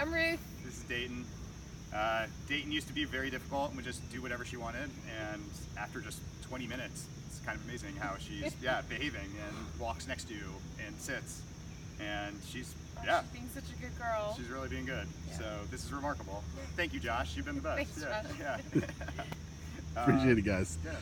I'm Ruth. This is Dayton. Dayton used to be very difficult and would just do whatever she wanted, and after just 20 minutes, it's kind of amazing how she's behaving and walks next to you and sits, and she's being such a good girl. She's really being good. Yeah. So this is remarkable. Thank you, Josh. You've been the best. Thanks, Josh. Appreciate it, guys. Yeah.